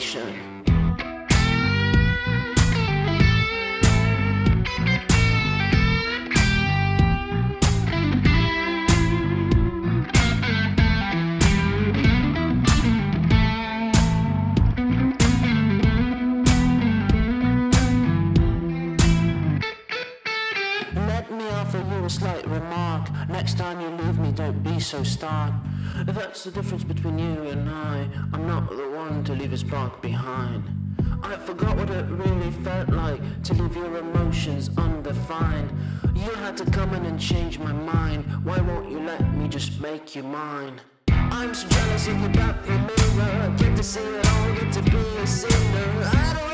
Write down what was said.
situation. A slight remark. Next time you leave me, don't be so stark. That's the difference between you and I. I'm not the one to leave his spark behind. I forgot what it really felt like to leave your emotions undefined. You had to come in and change my mind. Why won't you let me just make you mine? I'm so jealous of you, back in the mirror. Get to see it all, get to be a sinner. I don't